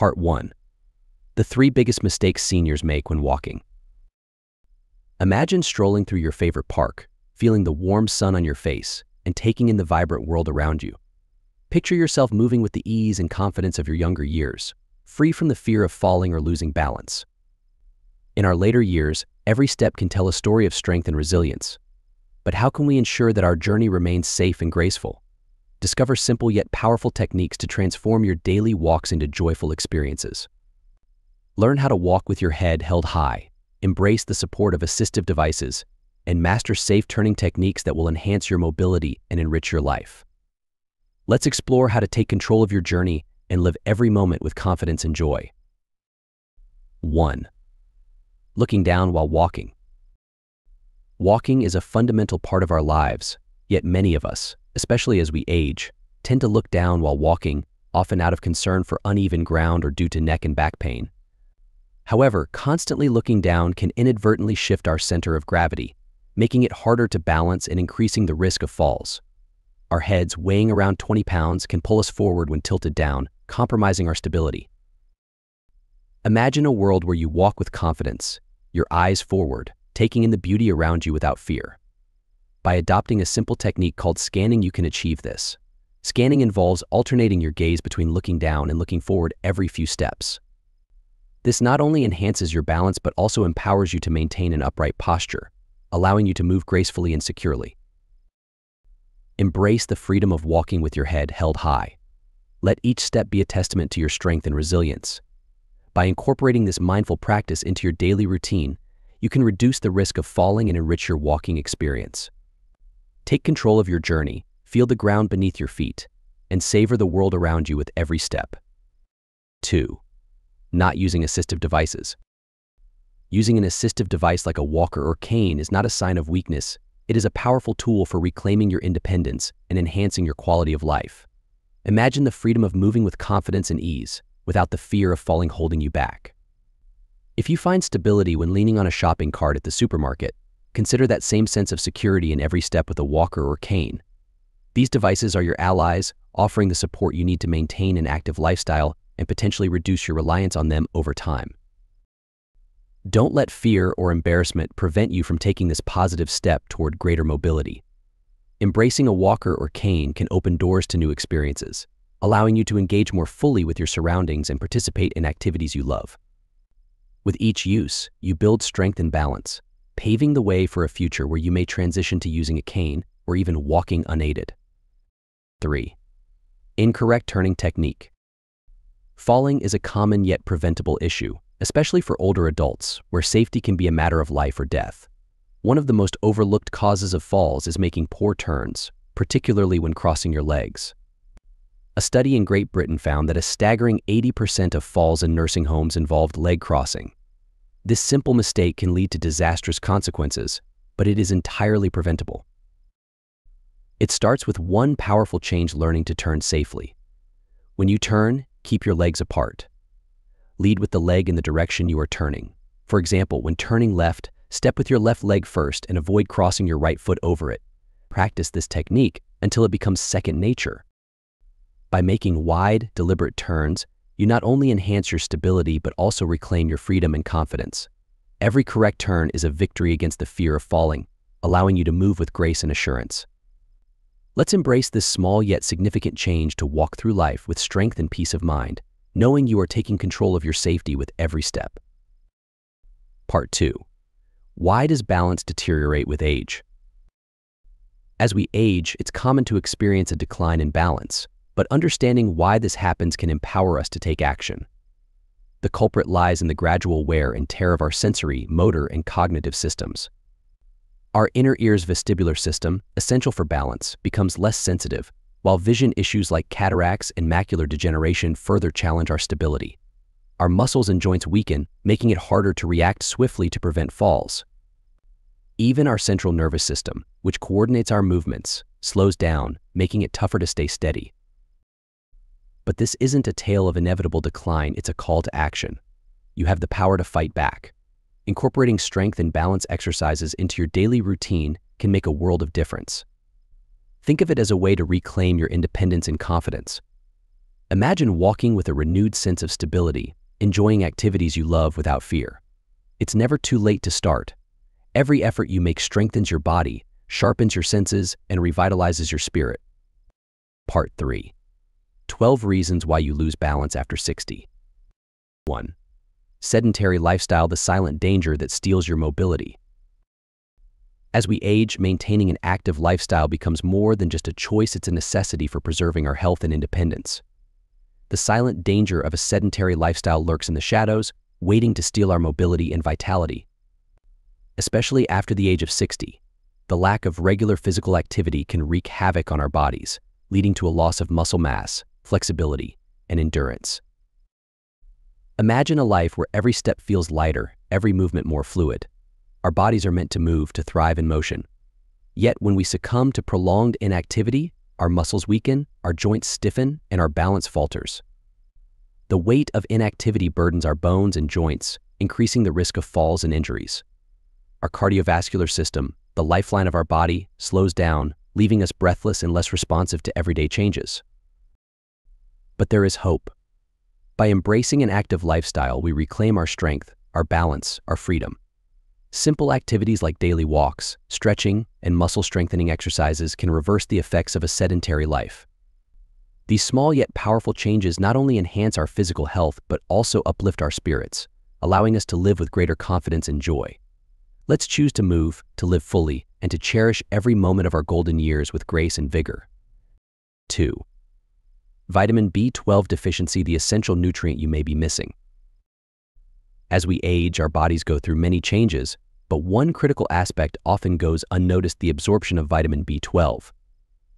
Part 1. The 3 biggest mistakes seniors make when walking. Imagine strolling through your favorite park, feeling the warm sun on your face, and taking in the vibrant world around you. Picture yourself moving with the ease and confidence of your younger years, free from the fear of falling or losing balance. In our later years, every step can tell a story of strength and resilience. But how can we ensure that our journey remains safe and graceful? Discover simple yet powerful techniques to transform your daily walks into joyful experiences. Learn how to walk with your head held high, embrace the support of assistive devices, and master safe turning techniques that will enhance your mobility and enrich your life. Let's explore how to take control of your journey and live every moment with confidence and joy. 1. Looking down while walking. Walking is a fundamental part of our lives, yet many of us, especially as we age, tend to look down while walking, often out of concern for uneven ground or due to neck and back pain. However, constantly looking down can inadvertently shift our center of gravity, making it harder to balance and increasing the risk of falls. Our heads, weighing around 20 pounds, can pull us forward when tilted down, compromising our stability. Imagine a world where you walk with confidence, your eyes forward, taking in the beauty around you without fear. By adopting a simple technique called scanning, you can achieve this. Scanning involves alternating your gaze between looking down and looking forward every few steps. This not only enhances your balance but also empowers you to maintain an upright posture, allowing you to move gracefully and securely. Embrace the freedom of walking with your head held high. Let each step be a testament to your strength and resilience. By incorporating this mindful practice into your daily routine, you can reduce the risk of falling and enrich your walking experience. Take control of your journey, feel the ground beneath your feet, and savor the world around you with every step. 2. Not using assistive devices. Using an assistive device like a walker or cane is not a sign of weakness. It is a powerful tool for reclaiming your independence and enhancing your quality of life. Imagine the freedom of moving with confidence and ease, without the fear of falling holding you back. If you find stability when leaning on a shopping cart at the supermarket, consider that same sense of security in every step with a walker or cane. These devices are your allies, offering the support you need to maintain an active lifestyle and potentially reduce your reliance on them over time. Don't let fear or embarrassment prevent you from taking this positive step toward greater mobility. Embracing a walker or cane can open doors to new experiences, allowing you to engage more fully with your surroundings and participate in activities you love. With each use, you build strength and balance, paving the way for a future where you may transition to using a cane or even walking unaided. 3. Incorrect turning technique. Falling is a common yet preventable issue, especially for older adults, where safety can be a matter of life or death. One of the most overlooked causes of falls is making poor turns, particularly when crossing your legs. A study in Great Britain found that a staggering 80% of falls in nursing homes involved leg crossing. This simple mistake can lead to disastrous consequences, but it is entirely preventable. It starts with one powerful change: learning to turn safely. When you turn, keep your legs apart. Lead with the leg in the direction you are turning. For example, when turning left, step with your left leg first and avoid crossing your right foot over it. Practice this technique until it becomes second nature. By making wide, deliberate turns, you not only enhance your stability but also reclaim your freedom and confidence. Every correct turn is a victory against the fear of falling, allowing you to move with grace and assurance. Let's embrace this small yet significant change to walk through life with strength and peace of mind, knowing you are taking control of your safety with every step. Part 2. Why does balance deteriorate with age? As we age, it's common to experience a decline in balance, but understanding why this happens can empower us to take action. The culprit lies in the gradual wear and tear of our sensory, motor, and cognitive systems. Our inner ear's vestibular system, essential for balance, becomes less sensitive, while vision issues like cataracts and macular degeneration further challenge our stability. Our muscles and joints weaken, making it harder to react swiftly to prevent falls. Even our central nervous system, which coordinates our movements, slows down, making it tougher to stay steady. But this isn't a tale of inevitable decline, it's a call to action. You have the power to fight back. Incorporating strength and balance exercises into your daily routine can make a world of difference. Think of it as a way to reclaim your independence and confidence. Imagine walking with a renewed sense of stability, enjoying activities you love without fear. It's never too late to start. Every effort you make strengthens your body, sharpens your senses, and revitalizes your spirit. Part 3. 12 Reasons Why You Lose Balance After 60. 1. Sedentary lifestyle, the silent danger that steals your mobility. As we age, maintaining an active lifestyle becomes more than just a choice, it's a necessity for preserving our health and independence. The silent danger of a sedentary lifestyle lurks in the shadows, waiting to steal our mobility and vitality. Especially after the age of 60, the lack of regular physical activity can wreak havoc on our bodies, leading to a loss of muscle mass, flexibility, and endurance. Imagine a life where every step feels lighter, every movement more fluid. Our bodies are meant to move, to thrive in motion. Yet when we succumb to prolonged inactivity, our muscles weaken, our joints stiffen, and our balance falters. The weight of inactivity burdens our bones and joints, increasing the risk of falls and injuries. Our cardiovascular system, the lifeline of our body, slows down, leaving us breathless and less responsive to everyday changes. But there is hope. By embracing an active lifestyle, we reclaim our strength, our balance, our freedom. Simple activities like daily walks, stretching, and muscle strengthening exercises can reverse the effects of a sedentary life. These small yet powerful changes not only enhance our physical health but also uplift our spirits, allowing us to live with greater confidence and joy. Let's choose to move, to live fully, and to cherish every moment of our golden years with grace and vigor. 2. Vitamin B12 deficiency, the essential nutrient you may be missing. As we age, our bodies go through many changes, but one critical aspect often goes unnoticed: the absorption of vitamin B12.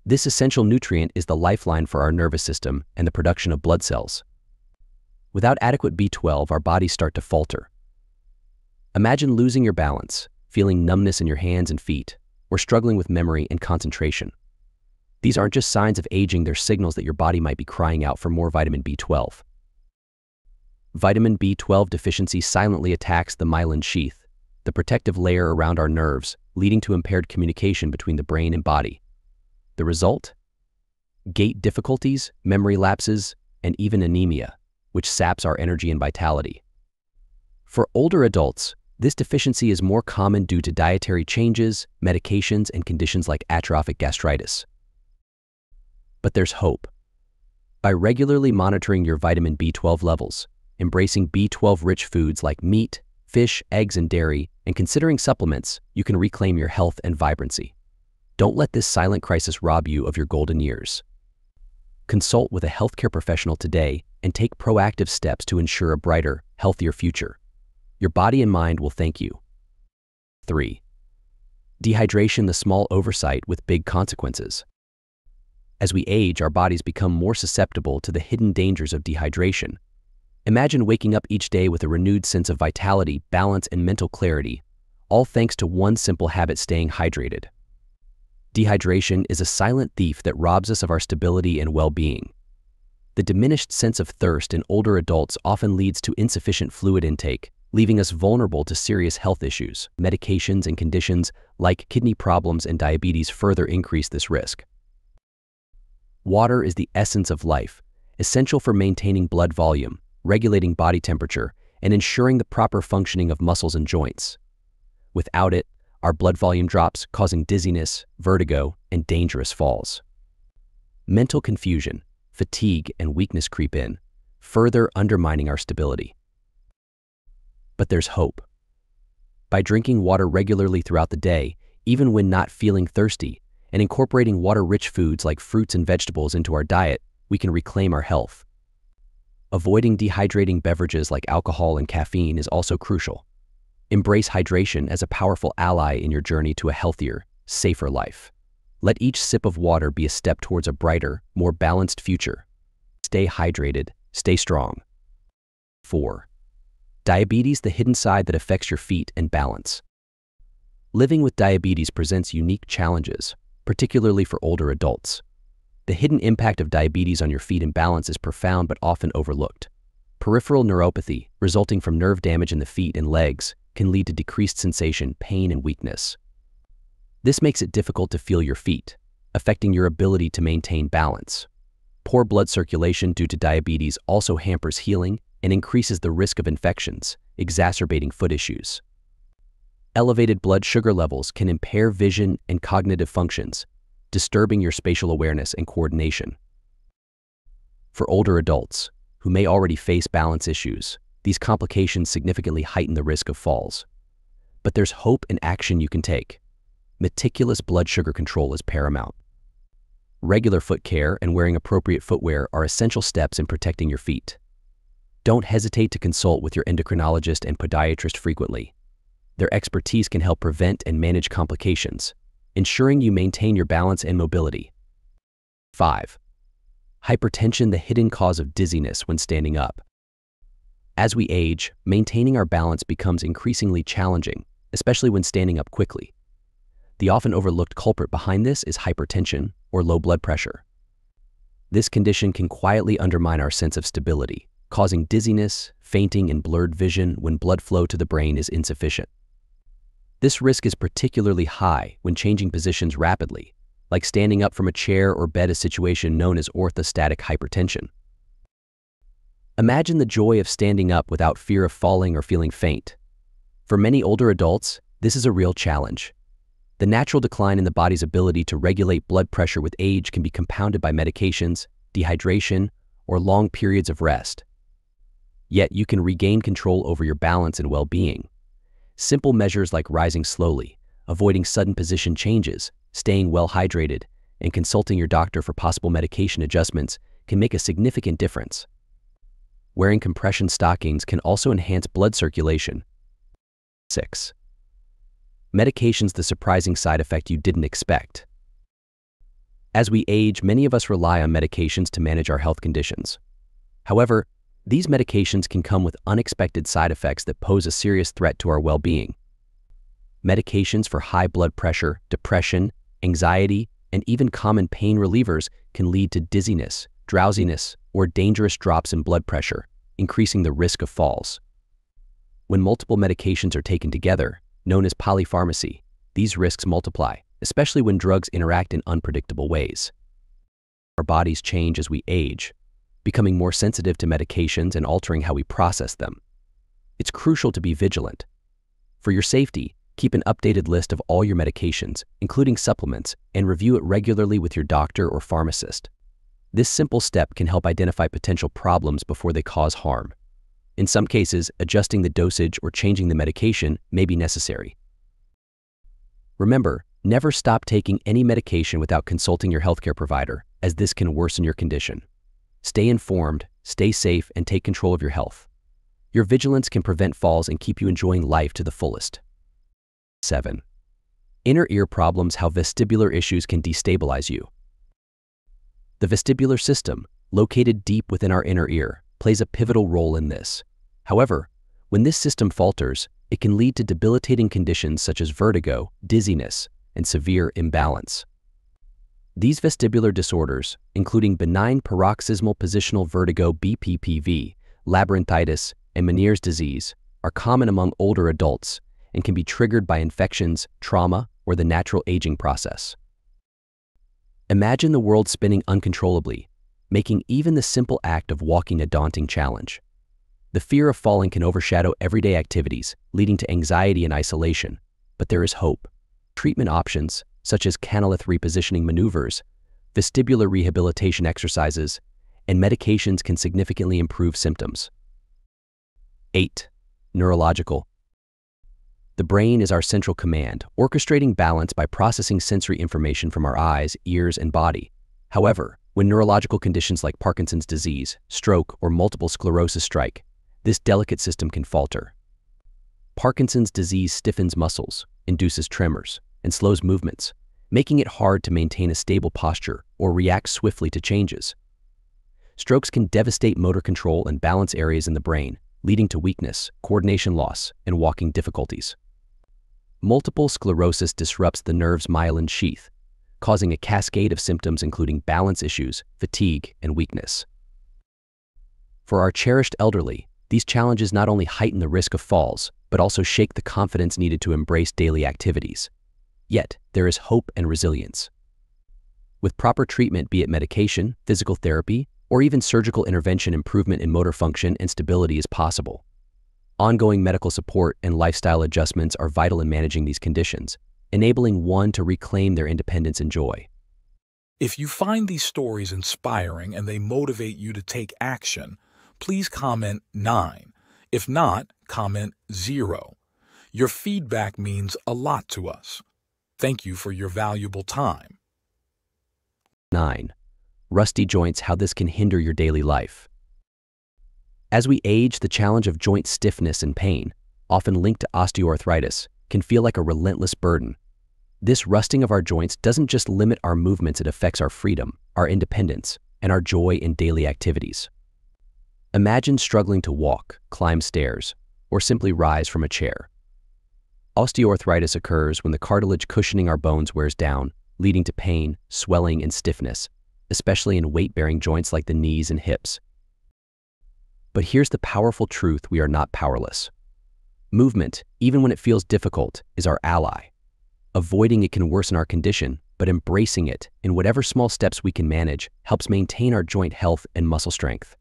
This essential nutrient is the lifeline for our nervous system and the production of blood cells. Without adequate B12, our bodies start to falter. Imagine losing your balance, feeling numbness in your hands and feet, or struggling with memory and concentration. These aren't just signs of aging, they're signals that your body might be crying out for more vitamin B12. Vitamin B12 deficiency silently attacks the myelin sheath, the protective layer around our nerves, leading to impaired communication between the brain and body. The result? Gait difficulties, memory lapses, and even anemia, which saps our energy and vitality. For older adults, this deficiency is more common due to dietary changes, medications, and conditions like atrophic gastritis. But there's hope. By regularly monitoring your vitamin B12 levels, embracing B12-rich foods like meat, fish, eggs, and dairy, and considering supplements, you can reclaim your health and vibrancy. Don't let this silent crisis rob you of your golden years. Consult with a healthcare professional today and take proactive steps to ensure a brighter, healthier future. Your body and mind will thank you. 3. Dehydration, the small oversight with big consequences. As we age, our bodies become more susceptible to the hidden dangers of dehydration. Imagine waking up each day with a renewed sense of vitality, balance, and mental clarity, all thanks to one simple habit: staying hydrated. Dehydration is a silent thief that robs us of our stability and well-being. The diminished sense of thirst in older adults often leads to insufficient fluid intake, leaving us vulnerable to serious health issues. Medications and conditions like kidney problems and diabetes further increase this risk. Water is the essence of life, essential for maintaining blood volume, regulating body temperature, and ensuring the proper functioning of muscles and joints. Without it, our blood volume drops, causing dizziness, vertigo, and dangerous falls. Mental confusion, fatigue, and weakness creep in, further undermining our stability. But there's hope. By drinking water regularly throughout the day, even when not feeling thirsty, and incorporating water-rich foods like fruits and vegetables into our diet, we can reclaim our health. Avoiding dehydrating beverages like alcohol and caffeine is also crucial. Embrace hydration as a powerful ally in your journey to a healthier, safer life. Let each sip of water be a step towards a brighter, more balanced future. Stay hydrated, stay strong. 4. Diabetes, the hidden side that affects your feet and balance. Living with diabetes presents unique challenges, particularly for older adults. The hidden impact of diabetes on your feet and balance is profound but often overlooked. Peripheral neuropathy, resulting from nerve damage in the feet and legs, can lead to decreased sensation, pain, and weakness. This makes it difficult to feel your feet, affecting your ability to maintain balance. Poor blood circulation due to diabetes also hampers healing and increases the risk of infections, exacerbating foot issues. Elevated blood sugar levels can impair vision and cognitive functions, disturbing your spatial awareness and coordination. For older adults, who may already face balance issues, these complications significantly heighten the risk of falls. But there's hope and action you can take. Meticulous blood sugar control is paramount. Regular foot care and wearing appropriate footwear are essential steps in protecting your feet. Don't hesitate to consult with your endocrinologist and podiatrist frequently. Their expertise can help prevent and manage complications, ensuring you maintain your balance and mobility. 5. Hypertension, the hidden cause of dizziness when standing up. As we age, maintaining our balance becomes increasingly challenging, especially when standing up quickly. The often overlooked culprit behind this is hypertension, or low blood pressure. This condition can quietly undermine our sense of stability, causing dizziness, fainting, and blurred vision when blood flow to the brain is insufficient. This risk is particularly high when changing positions rapidly, like standing up from a chair or bed, a situation known as orthostatic hypertension. Imagine the joy of standing up without fear of falling or feeling faint. For many older adults, this is a real challenge. The natural decline in the body's ability to regulate blood pressure with age can be compounded by medications, dehydration, or long periods of rest. Yet you can regain control over your balance and well-being. Simple measures like rising slowly, avoiding sudden position changes, staying well hydrated, and consulting your doctor for possible medication adjustments can make a significant difference. Wearing compression stockings can also enhance blood circulation. 6. Medications, the surprising side effect you didn't expect. As we age, many of us rely on medications to manage our health conditions. However, these medications can come with unexpected side effects that pose a serious threat to our well-being. Medications for high blood pressure, depression, anxiety, and even common pain relievers can lead to dizziness, drowsiness, or dangerous drops in blood pressure, increasing the risk of falls. When multiple medications are taken together, known as polypharmacy, these risks multiply, especially when drugs interact in unpredictable ways. Our bodies change as we age, becoming more sensitive to medications and altering how we process them. It's crucial to be vigilant. For your safety, keep an updated list of all your medications, including supplements, and review it regularly with your doctor or pharmacist. This simple step can help identify potential problems before they cause harm. In some cases, adjusting the dosage or changing the medication may be necessary. Remember, never stop taking any medication without consulting your healthcare provider, as this can worsen your condition. Stay informed, stay safe, and take control of your health. Your vigilance can prevent falls and keep you enjoying life to the fullest. 7. Inner ear problems, how vestibular issues can destabilize you. The vestibular system, located deep within our inner ear, plays a pivotal role in this. However, when this system falters, it can lead to debilitating conditions such as vertigo, dizziness, and severe imbalance. These vestibular disorders, including benign paroxysmal positional vertigo (BPPV), labyrinthitis, and Meniere's disease, are common among older adults and can be triggered by infections, trauma, or the natural aging process. Imagine the world spinning uncontrollably, making even the simple act of walking a daunting challenge. The fear of falling can overshadow everyday activities, leading to anxiety and isolation, but there is hope. Treatment options, such as canalith repositioning maneuvers, vestibular rehabilitation exercises, and medications can significantly improve symptoms. 8. Neurological. The brain is our central command, orchestrating balance by processing sensory information from our eyes, ears, and body. However, when neurological conditions like Parkinson's disease, stroke, or multiple sclerosis strike, this delicate system can falter. Parkinson's disease stiffens muscles, induces tremors, and slows movements, making it hard to maintain a stable posture or react swiftly to changes. Strokes can devastate motor control and balance areas in the brain, leading to weakness, coordination loss, and walking difficulties. Multiple sclerosis disrupts the nerve's myelin sheath, causing a cascade of symptoms including balance issues, fatigue, and weakness. For our cherished elderly, these challenges not only heighten the risk of falls, but also shake the confidence needed to embrace daily activities. Yet, there is hope and resilience. With proper treatment, be it medication, physical therapy, or even surgical intervention, improvement in motor function and stability is possible. Ongoing medical support and lifestyle adjustments are vital in managing these conditions, enabling one to reclaim their independence and joy. If you find these stories inspiring and they motivate you to take action, please comment 9. If not, comment 0. Your feedback means a lot to us. Thank you for your valuable time. 9. Rusty joints, how this can hinder your daily life. As we age, the challenge of joint stiffness and pain, often linked to osteoarthritis, can feel like a relentless burden. This rusting of our joints doesn't just limit our movements, it affects our freedom, our independence, and our joy in daily activities. Imagine struggling to walk, climb stairs, or simply rise from a chair. Osteoarthritis occurs when the cartilage cushioning our bones wears down, leading to pain, swelling, and stiffness, especially in weight-bearing joints like the knees and hips. But here's the powerful truth: we are not powerless. Movement, even when it feels difficult, is our ally. Avoiding it can worsen our condition, but embracing it, in whatever small steps we can manage, helps maintain our joint health and muscle strength.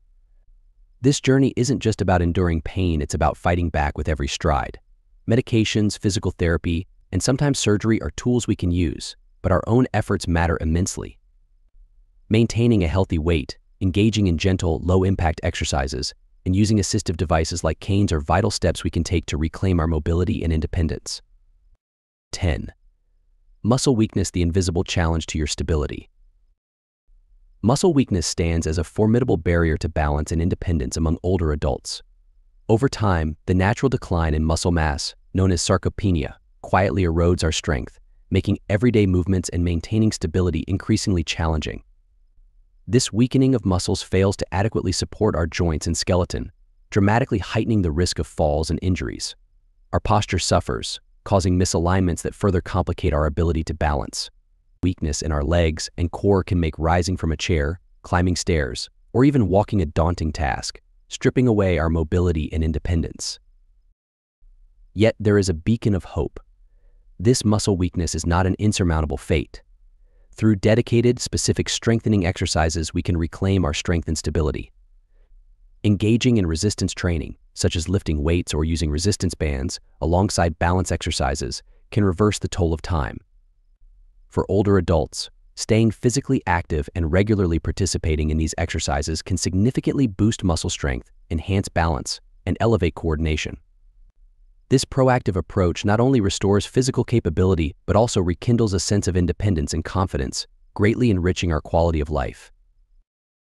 This journey isn't just about enduring pain, it's about fighting back with every stride. Medications, physical therapy, and sometimes surgery are tools we can use, but our own efforts matter immensely. Maintaining a healthy weight, engaging in gentle, low-impact exercises, and using assistive devices like canes are vital steps we can take to reclaim our mobility and independence. 10. Muscle weakness, the invisible challenge to your stability. Muscle weakness stands as a formidable barrier to balance and independence among older adults. Over time, the natural decline in muscle mass, known as sarcopenia, quietly erodes our strength, making everyday movements and maintaining stability increasingly challenging. This weakening of muscles fails to adequately support our joints and skeleton, dramatically heightening the risk of falls and injuries. Our posture suffers, causing misalignments that further complicate our ability to balance. Weakness in our legs and core can make rising from a chair, climbing stairs, or even walking a daunting task, stripping away our mobility and independence. Yet there is a beacon of hope. This muscle weakness is not an insurmountable fate. Through dedicated, specific strengthening exercises, we can reclaim our strength and stability. Engaging in resistance training, such as lifting weights or using resistance bands, alongside balance exercises, can reverse the toll of time. For older adults, staying physically active and regularly participating in these exercises can significantly boost muscle strength, enhance balance, and elevate coordination. This proactive approach not only restores physical capability but also rekindles a sense of independence and confidence, greatly enriching our quality of life.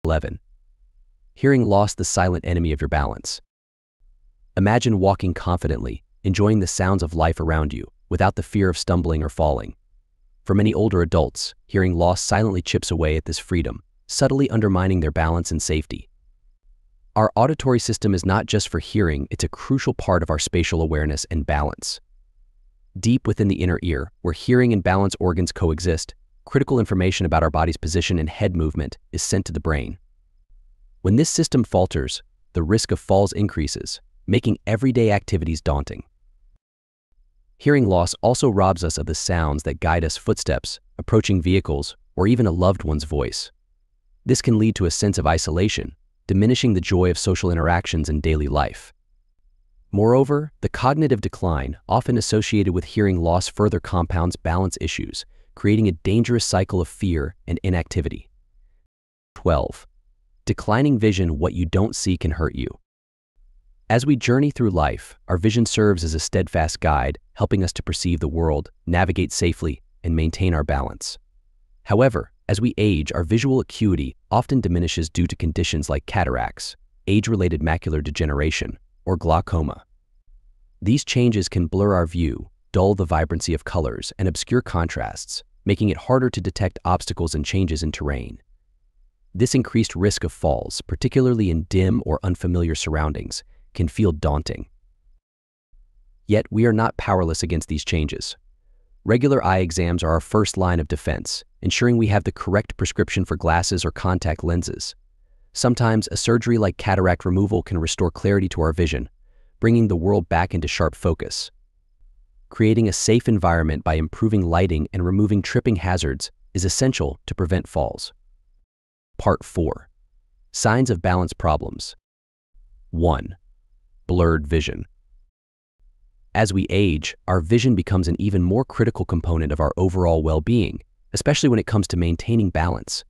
11. Hearing loss, the silent enemy of your balance. Imagine walking confidently, enjoying the sounds of life around you, without the fear of stumbling or falling. For many older adults, hearing loss silently chips away at this freedom, subtly undermining their balance and safety. Our auditory system is not just for hearing, it's a crucial part of our spatial awareness and balance. Deep within the inner ear, where hearing and balance organs coexist, critical information about our body's position and head movement is sent to the brain. When this system falters, the risk of falls increases, making everyday activities daunting. Hearing loss also robs us of the sounds that guide us: footsteps, approaching vehicles, or even a loved one's voice. This can lead to a sense of isolation, diminishing the joy of social interactions and daily life. Moreover, the cognitive decline often associated with hearing loss further compounds balance issues, creating a dangerous cycle of fear and inactivity. 12. Declining vision, what you don't see can hurt you. As we journey through life, our vision serves as a steadfast guide, helping us to perceive the world, navigate safely, and maintain our balance. However, as we age, our visual acuity often diminishes due to conditions like cataracts, age-related macular degeneration, or glaucoma. These changes can blur our view, dull the vibrancy of colors, and obscure contrasts, making it harder to detect obstacles and changes in terrain. This increased risk of falls, particularly in dim or unfamiliar surroundings, can feel daunting. Yet we are not powerless against these changes. Regular eye exams are our first line of defense, ensuring we have the correct prescription for glasses or contact lenses. Sometimes a surgery like cataract removal can restore clarity to our vision, bringing the world back into sharp focus. Creating a safe environment by improving lighting and removing tripping hazards is essential to prevent falls. Part 4. Signs of balance problems. 1. Blurred vision. As we age, our vision becomes an even more critical component of our overall well-being, especially when it comes to maintaining balance.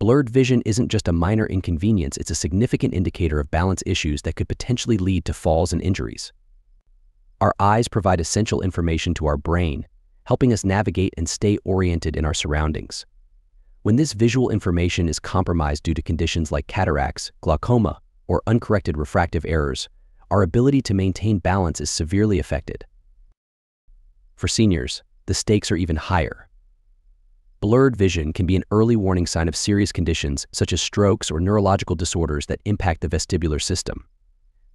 Blurred vision isn't just a minor inconvenience, it's a significant indicator of balance issues that could potentially lead to falls and injuries. Our eyes provide essential information to our brain, helping us navigate and stay oriented in our surroundings. When this visual information is compromised due to conditions like cataracts, glaucoma, or uncorrected refractive errors, our ability to maintain balance is severely affected. For seniors, the stakes are even higher. Blurred vision can be an early warning sign of serious conditions such as strokes or neurological disorders that impact the vestibular system.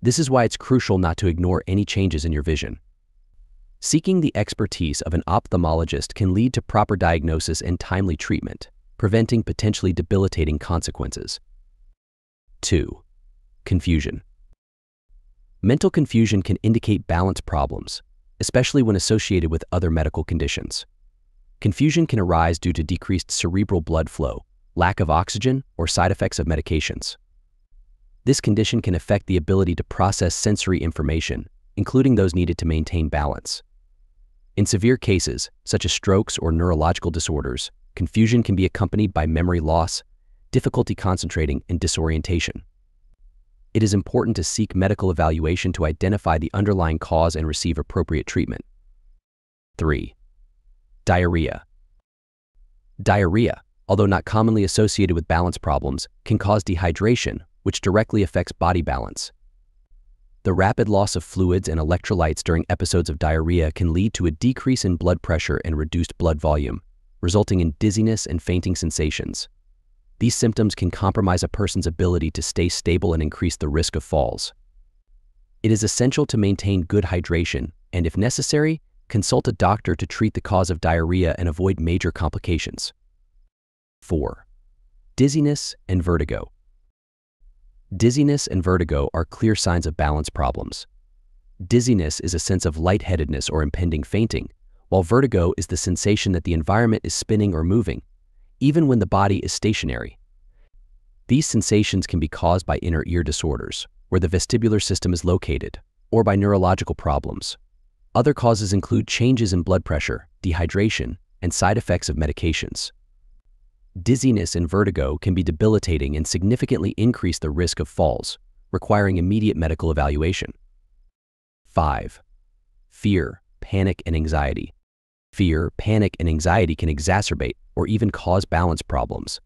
This is why it's crucial not to ignore any changes in your vision. Seeking the expertise of an ophthalmologist can lead to proper diagnosis and timely treatment, preventing potentially debilitating consequences. 2. Confusion. Mental confusion can indicate balance problems, especially when associated with other medical conditions. Confusion can arise due to decreased cerebral blood flow, lack of oxygen, or side effects of medications. This condition can affect the ability to process sensory information, including those needed to maintain balance. In severe cases, such as strokes or neurological disorders, confusion can be accompanied by memory loss, difficulty concentrating, and disorientation. It is important to seek medical evaluation to identify the underlying cause and receive appropriate treatment. 3. Diarrhea. Diarrhea, although not commonly associated with balance problems, can cause dehydration, which directly affects body balance. The rapid loss of fluids and electrolytes during episodes of diarrhea can lead to a decrease in blood pressure and reduced blood volume, resulting in dizziness and fainting sensations. These symptoms can compromise a person's ability to stay stable and increase the risk of falls. It is essential to maintain good hydration and, if necessary, consult a doctor to treat the cause of diarrhea and avoid major complications. 4. Dizziness and vertigo. Dizziness and vertigo are clear signs of balance problems. Dizziness is a sense of lightheadedness or impending fainting, while vertigo is the sensation that the environment is spinning or moving, even when the body is stationary. These sensations can be caused by inner ear disorders, where the vestibular system is located, or by neurological problems. Other causes include changes in blood pressure, dehydration, and side effects of medications. Dizziness and vertigo can be debilitating and significantly increase the risk of falls, requiring immediate medical evaluation. 5. Fear, panic, and anxiety. Fear, panic, and anxiety can exacerbate or even cause balance problems.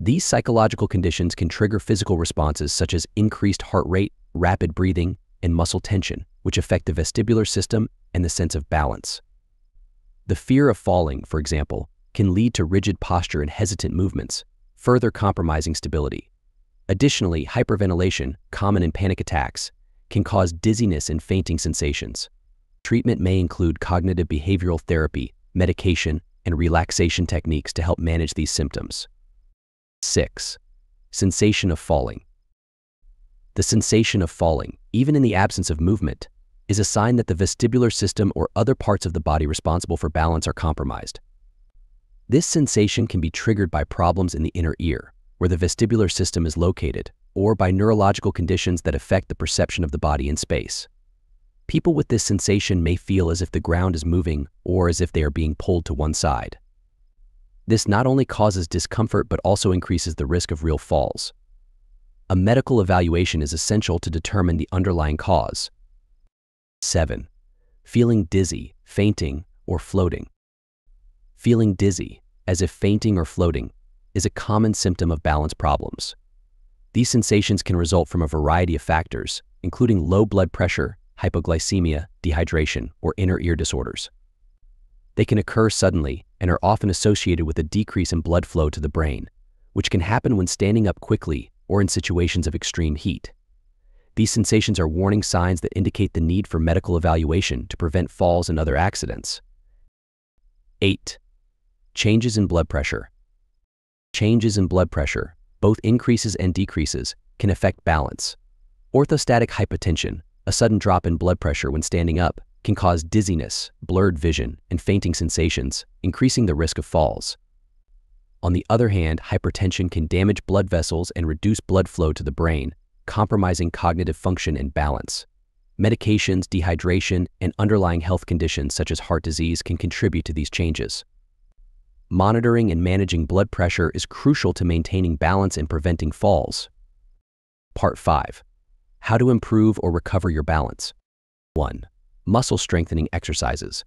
These psychological conditions can trigger physical responses such as increased heart rate, rapid breathing, and muscle tension, which affect the vestibular system and the sense of balance. The fear of falling, for example, can lead to rigid posture and hesitant movements, further compromising stability. Additionally, hyperventilation, common in panic attacks, can cause dizziness and fainting sensations. Treatment may include cognitive behavioral therapy, medication, and relaxation techniques to help manage these symptoms. 6. Sensation of falling. The sensation of falling, even in the absence of movement, is a sign that the vestibular system or other parts of the body responsible for balance are compromised. This sensation can be triggered by problems in the inner ear, where the vestibular system is located, or by neurological conditions that affect the perception of the body in space. People with this sensation may feel as if the ground is moving or as if they are being pulled to one side. This not only causes discomfort but also increases the risk of real falls. A medical evaluation is essential to determine the underlying cause. 7. Feeling dizzy, fainting, or floating. Feeling dizzy, as if fainting or floating, is a common symptom of balance problems. These sensations can result from a variety of factors, including low blood pressure, hypoglycemia, dehydration, or inner ear disorders. They can occur suddenly and are often associated with a decrease in blood flow to the brain, which can happen when standing up quickly or in situations of extreme heat. These sensations are warning signs that indicate the need for medical evaluation to prevent falls and other accidents. 8. Changes in blood pressure. Changes in blood pressure, both increases and decreases, can affect balance. Orthostatic hypotension, a sudden drop in blood pressure when standing up, can cause dizziness, blurred vision, and fainting sensations, increasing the risk of falls. On the other hand, hypertension can damage blood vessels and reduce blood flow to the brain, compromising cognitive function and balance. Medications, dehydration, and underlying health conditions such as heart disease can contribute to these changes. Monitoring and managing blood pressure is crucial to maintaining balance and preventing falls. Part 5. How to improve or recover your balance. 1. Muscle strengthening exercises.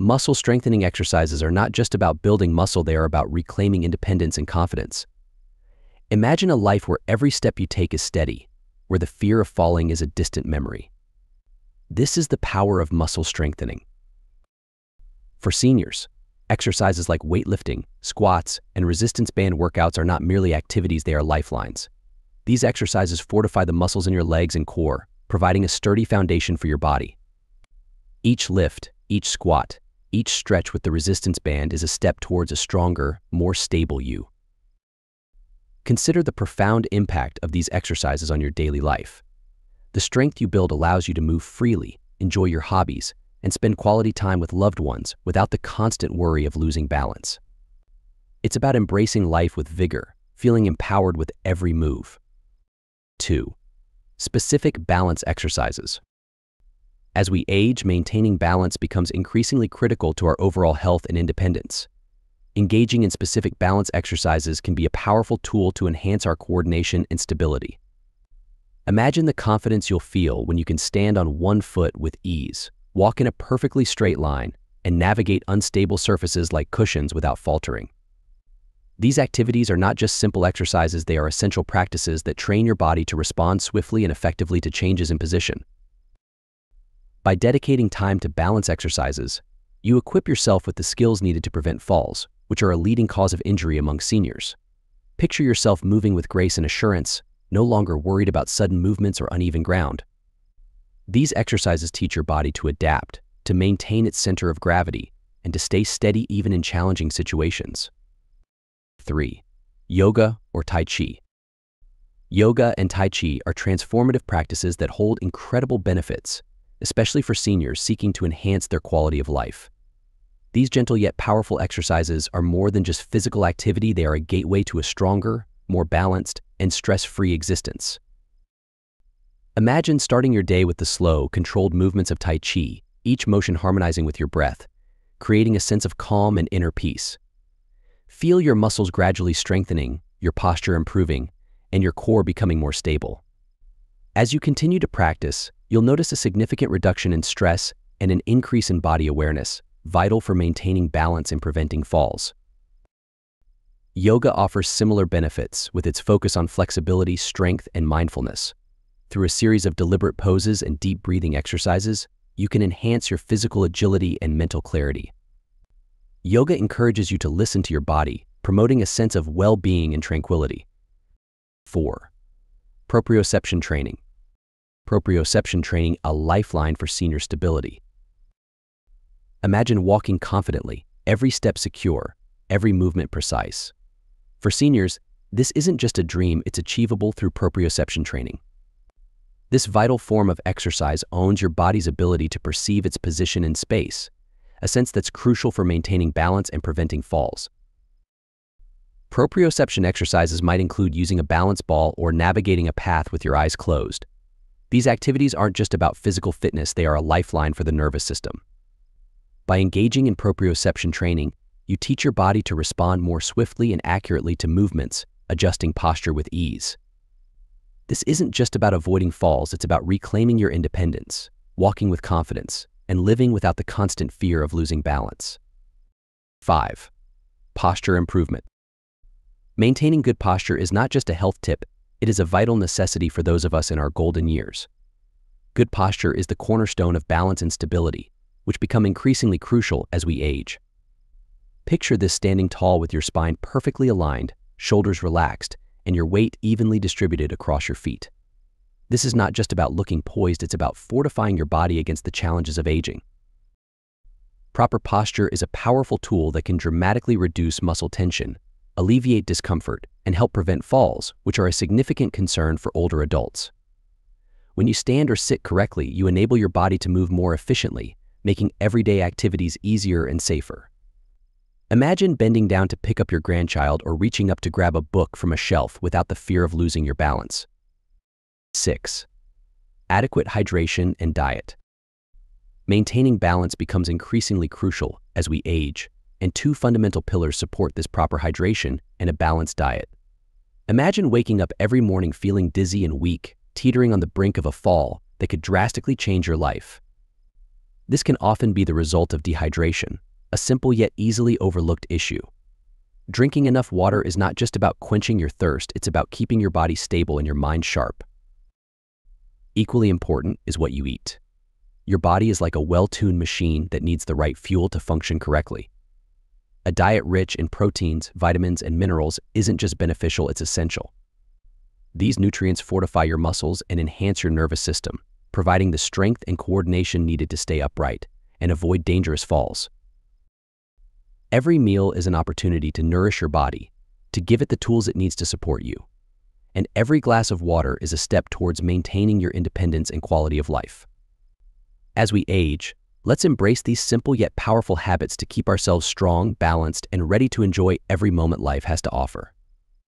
Muscle strengthening exercises are not just about building muscle, they are about reclaiming independence and confidence. Imagine a life where every step you take is steady, where the fear of falling is a distant memory. This is the power of muscle strengthening. For seniors, exercises like weightlifting, squats, and resistance band workouts are not merely activities, they are lifelines. These exercises fortify the muscles in your legs and core, providing a sturdy foundation for your body. Each lift, each squat, each stretch with the resistance band is a step towards a stronger, more stable you. Consider the profound impact of these exercises on your daily life. The strength you build allows you to move freely, enjoy your hobbies, and spend quality time with loved ones without the constant worry of losing balance. It's about embracing life with vigor, feeling empowered with every move. 2. Specific balance exercises. As we age, maintaining balance becomes increasingly critical to our overall health and independence. Engaging in specific balance exercises can be a powerful tool to enhance our coordination and stability. Imagine the confidence you'll feel when you can stand on one foot with ease, walk in a perfectly straight line, and navigate unstable surfaces like cushions without faltering. These activities are not just simple exercises, they are essential practices that train your body to respond swiftly and effectively to changes in position. By dedicating time to balance exercises, you equip yourself with the skills needed to prevent falls, which are a leading cause of injury among seniors. Picture yourself moving with grace and assurance, no longer worried about sudden movements or uneven ground. These exercises teach your body to adapt, to maintain its center of gravity, and to stay steady even in challenging situations. 3. Yoga or Tai Chi. Yoga and Tai Chi are transformative practices that hold incredible benefits, especially for seniors seeking to enhance their quality of life. These gentle yet powerful exercises are more than just physical activity, they are a gateway to a stronger, more balanced, and stress-free existence. Imagine starting your day with the slow, controlled movements of Tai Chi, each motion harmonizing with your breath, creating a sense of calm and inner peace. Feel your muscles gradually strengthening, your posture improving, and your core becoming more stable. As you continue to practice, you'll notice a significant reduction in stress and an increase in body awareness, vital for maintaining balance and preventing falls. Yoga offers similar benefits with its focus on flexibility, strength, and mindfulness. Through a series of deliberate poses and deep breathing exercises, you can enhance your physical agility and mental clarity. Yoga encourages you to listen to your body, promoting a sense of well-being and tranquility. 4. Proprioception training. Proprioception training, a lifeline for senior stability. Imagine walking confidently, every step secure, every movement precise. For seniors, this isn't just a dream, it's achievable through proprioception training. This vital form of exercise owns your body's ability to perceive its position in space, a sense that's crucial for maintaining balance and preventing falls. Proprioception exercises might include using a balance ball or navigating a path with your eyes closed. These activities aren't just about physical fitness, they are a lifeline for the nervous system. By engaging in proprioception training, you teach your body to respond more swiftly and accurately to movements, adjusting posture with ease. This isn't just about avoiding falls, it's about reclaiming your independence, walking with confidence, and living without the constant fear of losing balance. 5. Posture improvement. Maintaining good posture is not just a health tip, it is a vital necessity for those of us in our golden years. Good posture is the cornerstone of balance and stability, which become increasingly crucial as we age. Picture this: standing tall with your spine perfectly aligned, shoulders relaxed, and your weight evenly distributed across your feet. This is not just about looking poised, it's about fortifying your body against the challenges of aging. Proper posture is a powerful tool that can dramatically reduce muscle tension, alleviate discomfort, and help prevent falls, which are a significant concern for older adults. When you stand or sit correctly, you enable your body to move more efficiently, making everyday activities easier and safer. Imagine bending down to pick up your grandchild or reaching up to grab a book from a shelf without the fear of losing your balance. 6. Adequate hydration and diet. Maintaining balance becomes increasingly crucial as we age, and two fundamental pillars support this: proper hydration and a balanced diet. Imagine waking up every morning feeling dizzy and weak, teetering on the brink of a fall that could drastically change your life. This can often be the result of dehydration, a simple yet easily overlooked issue. Drinking enough water is not just about quenching your thirst, it's about keeping your body stable and your mind sharp. Equally important is what you eat. Your body is like a well-tuned machine that needs the right fuel to function correctly. A diet rich in proteins, vitamins, and minerals isn't just beneficial, it's essential. These nutrients fortify your muscles and enhance your nervous system, providing the strength and coordination needed to stay upright and avoid dangerous falls. Every meal is an opportunity to nourish your body, to give it the tools it needs to support you. And every glass of water is a step towards maintaining your independence and quality of life. As we age, let's embrace these simple yet powerful habits to keep ourselves strong, balanced, and ready to enjoy every moment life has to offer.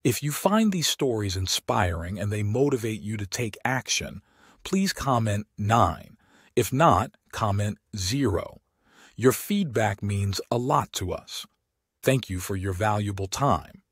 If you find these stories inspiring and they motivate you to take action, please comment 9. If not, comment 0. Your feedback means a lot to us. Thank you for your valuable time.